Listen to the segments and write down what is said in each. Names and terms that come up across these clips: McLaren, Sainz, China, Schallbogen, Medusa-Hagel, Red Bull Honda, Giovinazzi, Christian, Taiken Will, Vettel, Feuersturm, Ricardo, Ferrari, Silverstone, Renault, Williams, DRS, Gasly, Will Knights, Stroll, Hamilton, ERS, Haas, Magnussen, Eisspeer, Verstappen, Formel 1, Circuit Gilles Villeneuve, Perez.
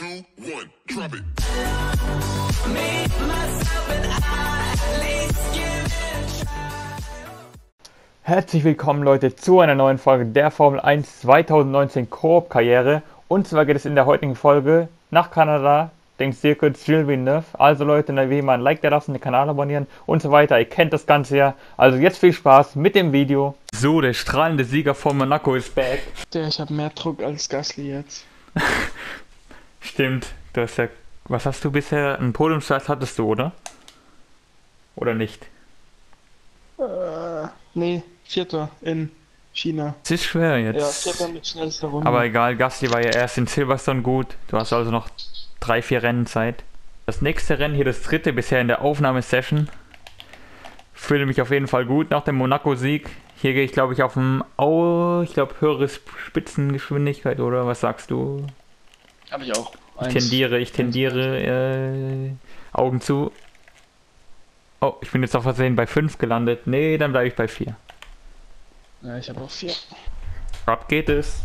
3, 2, 1, drop it. Herzlich willkommen Leute zu einer neuen Folge der Formel 1 2019 Koop-Karriere. Und zwar geht es in der heutigen Folge nach Kanada, dem Circuit Gilles Villeneuve. Also Leute, wie immer ein Like da lassen, den Kanal abonnieren und so weiter. Ihr kennt das Ganze ja. Also jetzt viel Spaß mit dem Video. So, der strahlende Sieger von Monaco ist back. Ja, ich habe mehr Druck als Gasly jetzt. Stimmt. Du hast ja, was hast du bisher? Einen Podiumsplatz hattest du, oder? Oder nicht? Nee, 4. in China. Es ist schwer jetzt. Ja, 4. mit schnellster Runde. Aber egal, Gasly war ja erst in Silverstone gut. Du hast also noch 3-4 Rennen Zeit. Das nächste Rennen, hier das 3. bisher in der Aufnahmesession. Fühle mich auf jeden Fall gut nach dem Monaco-Sieg. Hier gehe ich, glaube ich, auf ein höhere Spitzengeschwindigkeit, oder? Was sagst du? Habe ich auch. Ich tendiere, Augen zu. Oh, ich bin jetzt auf Versehen bei 5 gelandet. Nee, dann bleibe ich bei 4. Ja, ich habe auch 4. Ab geht es.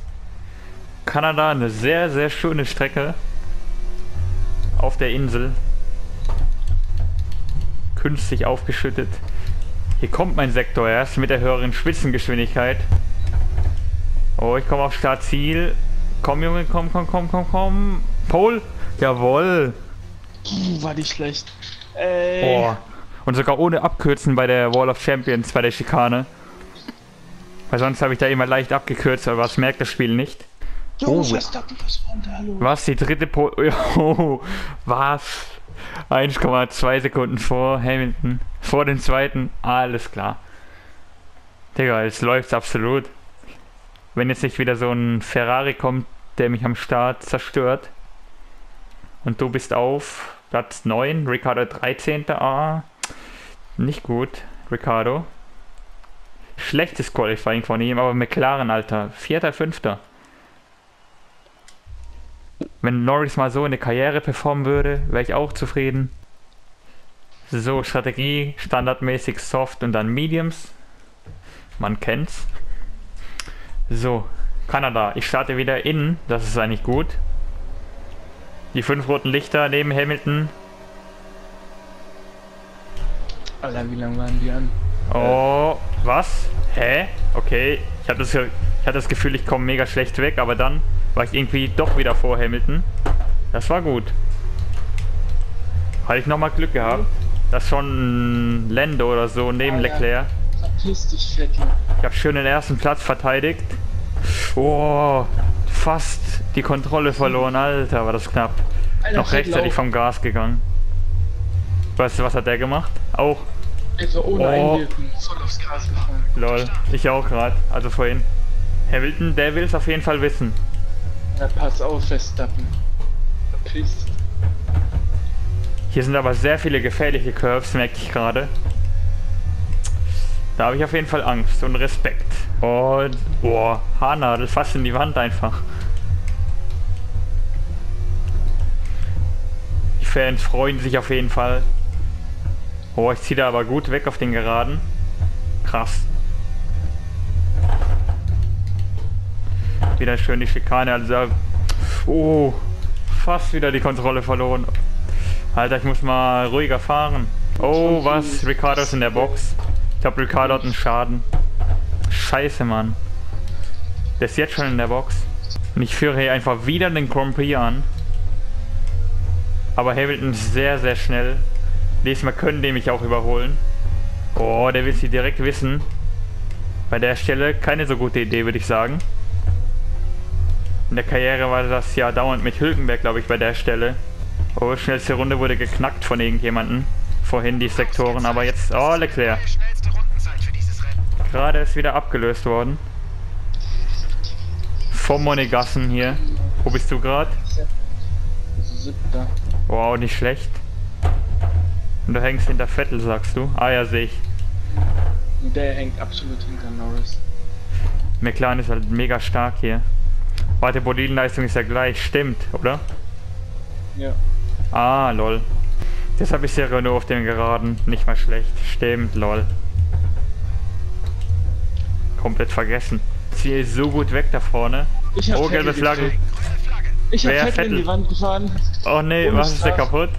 Kanada, eine sehr, sehr schöne Strecke. Auf der Insel. Künstlich aufgeschüttet. Hier kommt mein Sektor erst mit der höheren Spitzengeschwindigkeit. Oh, ich komme auf Startziel. Komm, Junge, komm. Pole? Jawohl. War die schlecht. Ey. Oh. Und sogar ohne Abkürzen bei der Wall of Champions, bei der Schikane. Weil sonst habe ich da immer leicht abgekürzt, aber das merkt das Spiel nicht. Oh, Verstappen, was war denn da los? Was, die 3. Pole? Oh, was? 1,2 Sekunden vor Hamilton. Vor dem 2. Alles klar. Digga, jetzt läuft's absolut. Wenn jetzt nicht wieder so ein Ferrari kommt, der mich am Start zerstört. Und du bist auf Platz 9. Ricardo 13. Ah, nicht gut, Ricardo. Schlechtes Qualifying von ihm, aber McLaren, Alter. 4., 5. Wenn Norris mal so in der Karriere performen würde, wäre ich auch zufrieden. So, Strategie, standardmäßig Soft und dann Mediums. Man kennt's. So, Kanada. Ich starte wieder innen. Das ist eigentlich gut. Die 5 roten Lichter neben Hamilton. Alter, wie lange waren die an? Oh, was? Hä? Okay. Ich hatte das Gefühl, ich komme mega schlecht weg, aber dann war ich irgendwie doch wieder vor Hamilton. Das war gut. Hatte ich nochmal Glück gehabt, dass schon Lando oder so neben Leclerc. Verpiss dich, Fetti. Ich habe schön den ersten Platz verteidigt. Oh, fast die Kontrolle verloren. Alter, war das knapp. Alter, noch rechtzeitig vom Gas gegangen. Weißt du, was hat der gemacht? Auch. Also ohne Einwirken, voll aufs Gas gefahren. Lol, ich auch gerade. Also vorhin. Hamilton, der will es auf jeden Fall wissen. Na, pass auf, Verstappen. Verpisst. Hier sind aber sehr viele gefährliche Curves, merke ich gerade. Da habe ich auf jeden Fall Angst und Respekt. Und, boah, Haarnadel fast in die Wand einfach. Die Fans freuen sich auf jeden Fall. Oh, ich ziehe da aber gut weg auf den Geraden. Krass. Wieder schön die Schikane, also... Oh, fast wieder die Kontrolle verloren. Alter, ich muss mal ruhiger fahren. Oh, was? Ricardo ist in der Box. Ich glaube, Ricardo hat einen Schaden. Scheiße, Mann. Der ist jetzt schon in der Box. Und ich führe hier einfach wieder den Grand Prix an. Aber Hamilton ist sehr, sehr schnell. Diesmal können die mich auch überholen. Oh, der will sie direkt wissen. Bei der Stelle keine so gute Idee, würde ich sagen. In der Karriere war das ja dauernd mit Hülkenberg, glaube ich, bei der Stelle. Oh, schnellste Runde wurde geknackt von irgendjemandem. Vorhin die Sektoren, aber jetzt... Oh, Leclerc. Gerade ist wieder abgelöst worden. Vom Monegassen hier. Wo bist du gerade? 7. Wow, nicht schlecht. Und du hängst hinter Vettel, sagst du? Ah ja, sehe ich. Der hängt absolut hinter Norris. McLaren ist halt mega stark hier. Warte, Bolidenleistung ist ja gleich, stimmt, oder? Ja. Ah, lol. Deshalb ist der Renault auf dem Geraden nicht mal schlecht. Stimmt, lol. Komplett vergessen. Zieh so gut weg da vorne. Oh, gelbe Flagge. Ich hab Vettel in die Wand gefahren. Oh nee, was ist der kaputt?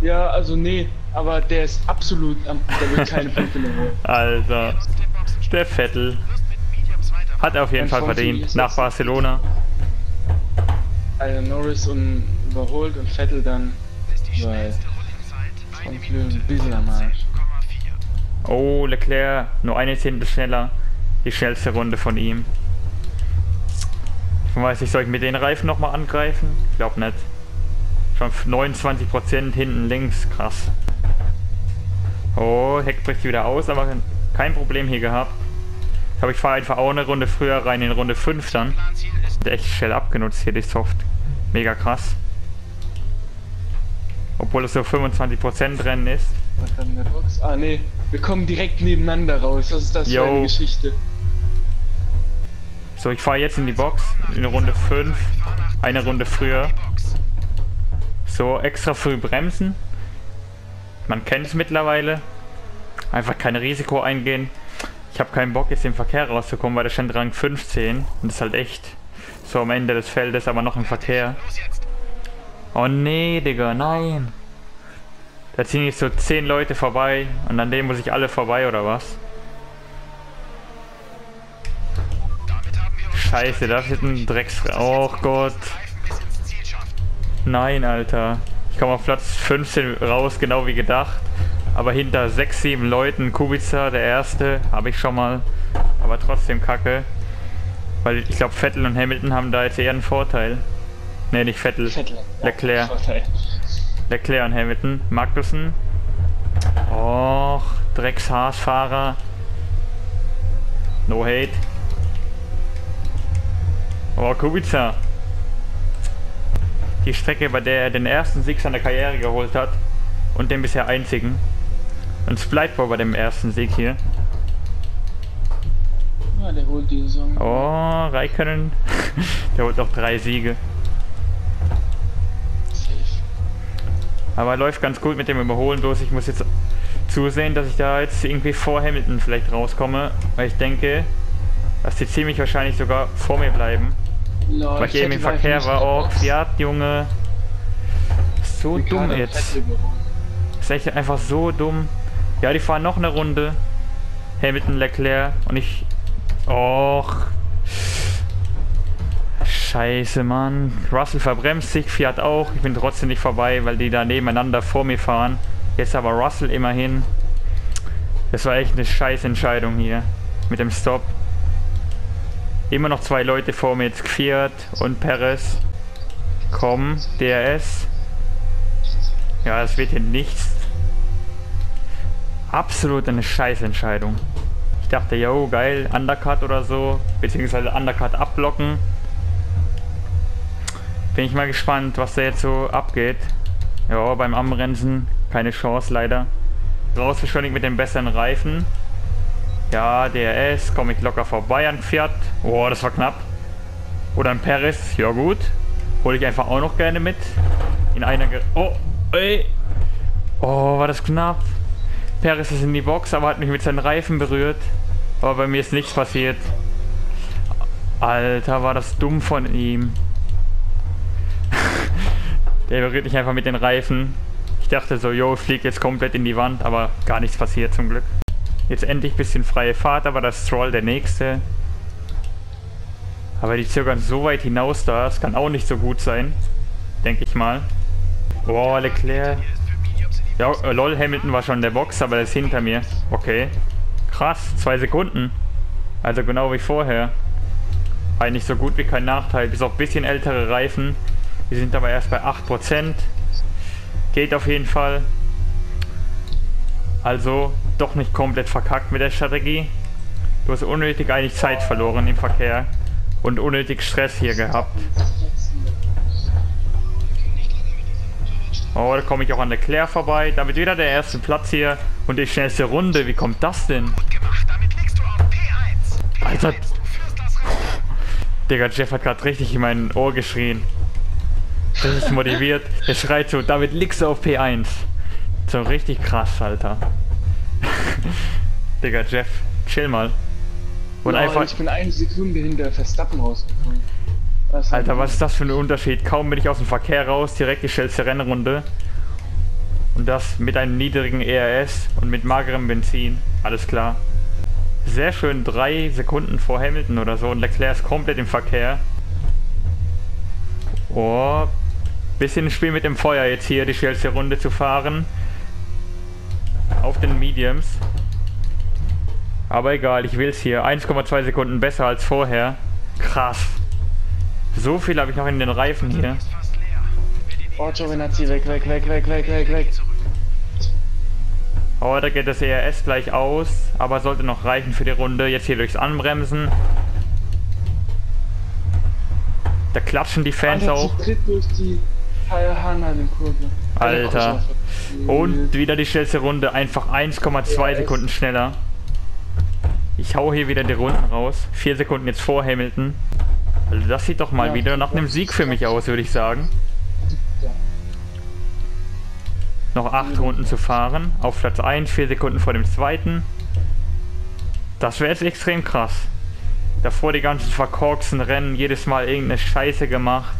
Ja, also nee, aber der ist absolut, der will keine Punkte mehr holen. Alter, der Vettel hat auf jeden Fall verdient, nach Barcelona. Also Norris überholt und Vettel dann weil ein bisschen am Arsch. Oh, Leclerc, nur eine Zehntel schneller, die schnellste Runde von ihm. Ich weiß nicht, soll ich mit den Reifen nochmal angreifen? Ich glaube nicht. Schon 29% hinten links, krass. Oh, Heck bricht wieder aus, aber kein Problem hier gehabt. Ich glaube, ich fahre einfach auch eine Runde früher rein in Runde 5 dann. Echt schnell abgenutzt hier die Soft. Mega krass. Obwohl es so 25% Rennen ist. Ah ne, wir kommen direkt nebeneinander raus. Was ist das für eine Geschichte? So, ich fahre jetzt in die Box, in Runde 5, eine Runde früher. So, extra früh bremsen. Man kennt es mittlerweile. Einfach kein Risiko eingehen. Ich habe keinen Bock, jetzt im Verkehr rauszukommen, weil da stand Rang 15. Und das ist halt echt so am Ende des Feldes, aber noch im Verkehr. Oh nee, Digga, nein. Da ziehen jetzt so 10 Leute vorbei und an denen muss ich alle vorbei, oder was? Scheiße, das ist ein Drecks... Oh Gott. Nein, Alter. Ich komme auf Platz 15 raus, genau wie gedacht. Aber hinter 6, 7 Leuten. Kubica, der erste, habe ich schon mal. Aber trotzdem kacke. Weil ich glaube, Vettel und Hamilton haben da jetzt eher einen Vorteil. Ne, nicht Vettel. Leclerc. Leclerc und Hamilton. Magnussen. Och, Drecks Haas-Fahrer. No hate. Oh, Kubica. Die Strecke, bei der er den ersten Sieg seiner Karriere geholt hat. Und den bisher einzigen. Und es bleibt wohl bei dem ersten Sieg hier. Ja, der holt die Saison. Oh, Räikkönen. Der holt noch 3 Siege. Aber läuft ganz gut mit dem Überholen durch. Ich muss jetzt zusehen, dass ich da jetzt irgendwie vor Hamilton vielleicht rauskomme. Weil ich denke, dass die ziemlich wahrscheinlich sogar vor mir bleiben. Lord, weil ich eben im Verkehr war. Oh, Fiat, Junge. So dumm jetzt. Ist echt einfach so dumm. Ja, die fahren noch eine Runde. Hamilton, Leclerc und ich... Och. Scheiße, Mann. Russell verbremst sich, Fiat auch. Ich bin trotzdem nicht vorbei, weil die da nebeneinander vor mir fahren. Jetzt aber Russell immerhin. Das war echt eine Scheißentscheidung hier. Mit dem Stop. Immer noch 2 Leute vor mir, jetzt Fiat und Perez. Komm, DRS. Ja, das wird hier nichts. Absolut eine Scheißentscheidung. Ich dachte, yo, geil, Undercut oder so. Beziehungsweise Undercut abblocken. Bin ich mal gespannt, was da jetzt so abgeht. Ja, beim Anbremsen keine Chance leider. Rausgeschwindig mit den besseren Reifen. Ja, DRS, komme ich locker vorbei an Fiat. Oh, das war knapp. Oder an Perez, ja gut. Hole ich einfach auch noch gerne mit. In einer... Oh, ey. Oh, war das knapp. Perez ist in die Box, aber hat mich mit seinen Reifen berührt. Aber bei mir ist nichts passiert. Alter, war das dumm von ihm. Der berührt mich einfach mit den Reifen. Ich dachte so, yo, flieg jetzt komplett in die Wand, aber gar nichts passiert zum Glück. Jetzt endlich ein bisschen freie Fahrt, aber das Stroll der nächste. Aber die zögern so weit hinaus da, es kann auch nicht so gut sein. Denke ich mal. Oh, Leclerc. Ja, lol, Hamilton war schon in der Box, aber der ist hinter mir. Okay. Krass, 2 Sekunden. Also genau wie vorher. Eigentlich so gut wie kein Nachteil, bis auf ein bisschen ältere Reifen. Wir sind aber erst bei 8%. Geht auf jeden Fall. Also doch nicht komplett verkackt mit der Strategie. Du hast unnötig eigentlich Zeit verloren im Verkehr und unnötig Stress hier gehabt. Oh, da komme ich auch an Leclerc vorbei. Damit wieder der erste Platz hier und die schnellste Runde. Wie kommt das denn? Alter. Digga, Jeff hat gerade richtig in mein Ohr geschrien. Richtig motiviert. Der schreit so, damit liegst du auf P1. So richtig krass, Alter. Digga, Jeff, chill mal. Und einfach... Ich bin eine Sekunde hinter Verstappen rausgekommen. Alter, was ist das für ein Unterschied? Kaum bin ich aus dem Verkehr raus, direkt die schnellste Rennrunde. Und das mit einem niedrigen ERS und mit magerem Benzin. Alles klar. Sehr schön, 3 Sekunden vor Hamilton oder so. Und Leclerc ist komplett im Verkehr. Oh, bisschen Spiel mit dem Feuer jetzt hier, die schnellste Runde zu fahren. Auf den Mediums. Aber egal, ich will es hier. 1,2 Sekunden besser als vorher. Krass. So viel habe ich noch in den Reifen hier. Oh, Giovinazzi, weg. Oh, da geht das ERS gleich aus. Aber sollte noch reichen für die Runde. Jetzt hier durchs Anbremsen. Da klatschen die Fans auch. Alter. Und wieder die schnellste Runde. Einfach 1,2 Sekunden schneller. Ich hau hier wieder die Runden raus. 4 Sekunden jetzt vor Hamilton. Also das sieht doch mal wieder nach einem Sieg für mich aus, würde ich sagen. Noch 8 Runden zu fahren. Auf Platz 1, 4 Sekunden vor dem zweiten. Das wäre jetzt extrem krass. Davor die ganzen verkorksten Rennen, jedes Mal irgendeine Scheiße gemacht.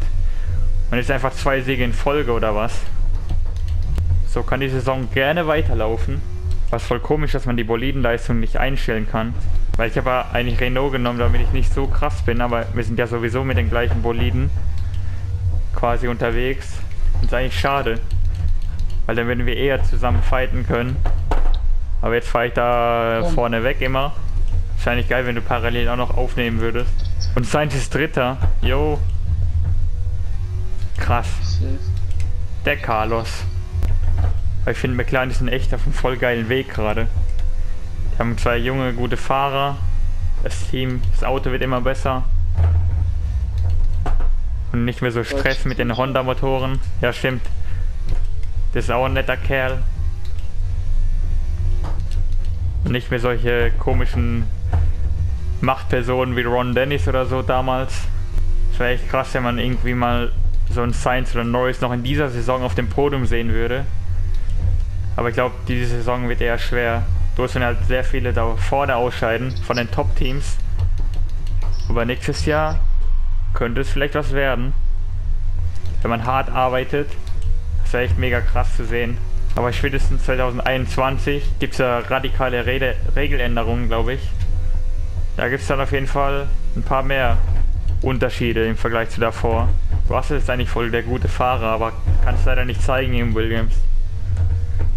Und jetzt einfach 2 Siege in Folge oder was. So kann die Saison gerne weiterlaufen. Was voll komisch, dass man die Bolidenleistung nicht einstellen kann. Weil ich habe ja eigentlich Renault genommen, damit ich nicht so krass bin, aber wir sind ja sowieso mit den gleichen Boliden quasi unterwegs. Das ist eigentlich schade, weil dann würden wir eher zusammen fighten können. Aber jetzt fahre ich da vorne weg immer. Wahrscheinlich geil, wenn du parallel auch noch aufnehmen würdest. Und Sainz ist Dritter. Jo. Krass. Der Carlos. Ich finde, McLaren ist echt auf einem voll geilen Weg gerade. Die haben 2 junge, gute Fahrer. Das Team, das Auto wird immer besser. Und nicht mehr so Stress mit den Honda-Motoren. Ja, stimmt. Das ist auch ein netter Kerl. Und nicht mehr solche komischen Machtpersonen wie Ron Dennis oder so damals. Es wäre echt krass, wenn man irgendwie mal so einen Sainz oder einen Norris noch in dieser Saison auf dem Podium sehen würde. Aber ich glaube, diese Saison wird eher schwer. Du hast dann halt sehr viele da vorne ausscheiden von den Top-Teams. Aber nächstes Jahr könnte es vielleicht was werden. Wenn man hart arbeitet, das wäre echt mega krass zu sehen. Aber spätestens 2021 gibt es ja radikale Regeländerungen, glaube ich. Da gibt es dann auf jeden Fall ein paar mehr Unterschiede im Vergleich zu davor. Russell ist eigentlich voll der gute Fahrer, aber kann es leider nicht zeigen im Williams.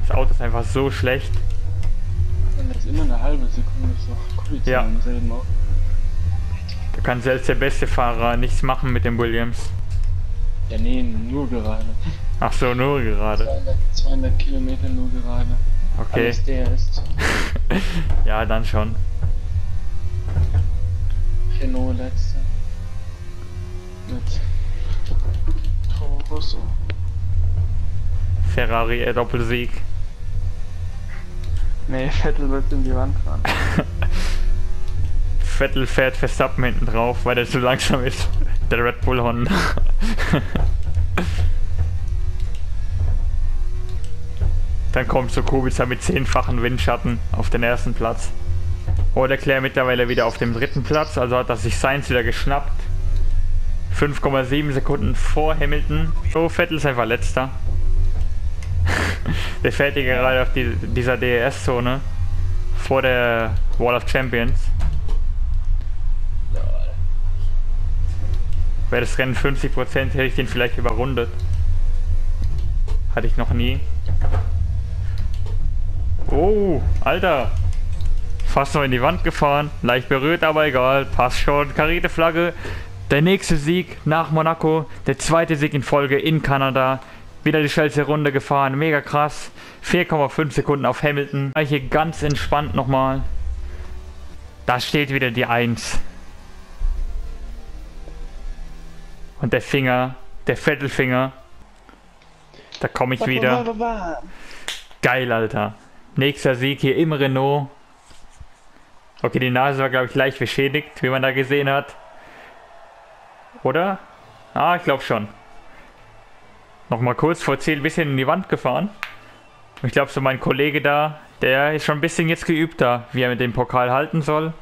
Das Auto ist einfach so schlecht. Wenn das immer eine halbe Sekunde ist, doch Kubica ja. Im selben Auto. Da kann selbst der beste Fahrer nichts machen mit dem Williams. Ja, nee, nur gerade. Ach so, nur gerade. 200 Kilometer nur gerade. Okay. Alles der ist. Ja, dann schon. Renault letzter. Mit Toro Rosso. Ferrari, Doppelsieg. Nee, Vettel wird in die Wand fahren. Vettel fährt Verstappen hinten drauf, weil der zu langsam ist. Der Red Bull Honda. Dann kommt so Kubica mit 10-fachen Windschatten auf den ersten Platz. Oh, Leclerc mittlerweile wieder auf dem 3. Platz, also hat er sich Sainz wieder geschnappt. 5,7 Sekunden vor Hamilton. Oh, Vettel ist einfach letzter. Der fährt hier gerade auf dieser DRS-Zone vor der Wall of Champions. Wäre das Rennen 50%, hätte ich den vielleicht überrundet. Hatte ich noch nie. Oh, Alter. Fast noch in die Wand gefahren. Leicht berührt, aber egal. Passt schon. Karierte Flagge. Der nächste Sieg nach Monaco. Der 2. Sieg in Folge in Kanada. Wieder die schnellste Runde gefahren, mega krass. 4,5 Sekunden auf Hamilton. Hier ganz entspannt nochmal. Da steht wieder die 1. Und der Finger, der Vettelfinger. Da komme ich wieder. Geil, Alter. Nächster Sieg hier im Renault. Okay, die Nase war, glaube ich, leicht beschädigt, wie man da gesehen hat. Oder? Ah, ich glaube schon. Nochmal kurz vor 10 ein bisschen in die Wand gefahren. Ich glaube, so mein Kollege da, der ist schon ein bisschen jetzt geübter, wie er mit dem Pokal halten soll.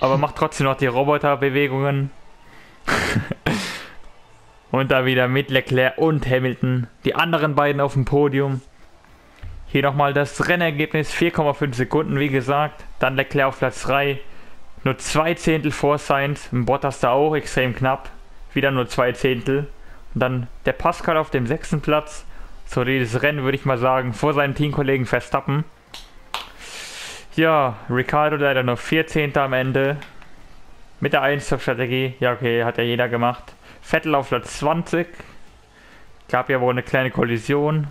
Aber macht trotzdem noch die Roboterbewegungen. Und da wieder mit Leclerc und Hamilton. Die anderen beiden auf dem Podium. Hier nochmal das Rennergebnis. 4,5 Sekunden, wie gesagt. Dann Leclerc auf Platz 3. Nur 2 Zehntel vor Sainz. Bottas da auch extrem knapp. Wieder nur 2 Zehntel. Und dann der Pascal auf dem 6. Platz. So, dieses Rennen würde ich mal sagen, vor seinem Teamkollegen Verstappen. Ja, Ricardo leider nur 14. am Ende. Mit der 1-Stop-Strategie. Ja, okay, hat ja jeder gemacht. Vettel auf Platz 20. Gab ja wohl eine kleine Kollision.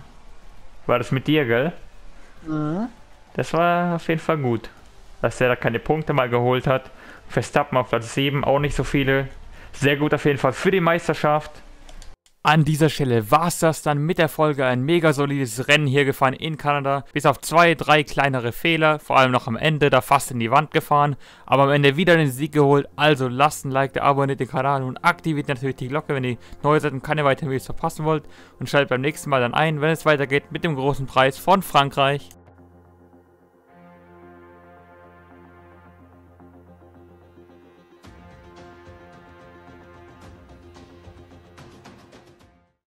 War das mit dir, gell? Mhm. Das war auf jeden Fall gut, dass der da keine Punkte mal geholt hat. Verstappen auf Platz 7, auch nicht so viele. Sehr gut auf jeden Fall für die Meisterschaft. An dieser Stelle war es das dann mit der Folge. Ein mega solides Rennen hier gefahren in Kanada. Bis auf 2, 3 kleinere Fehler. Vor allem noch am Ende, da fast in die Wand gefahren. Aber am Ende wieder den Sieg geholt. Also lasst ein Like da, abonniert den Kanal und aktiviert natürlich die Glocke, wenn ihr neu seid und keine weiteren Videos verpassen wollt. Und schaltet beim nächsten Mal dann ein, wenn es weitergeht mit dem großen Preis von Frankreich.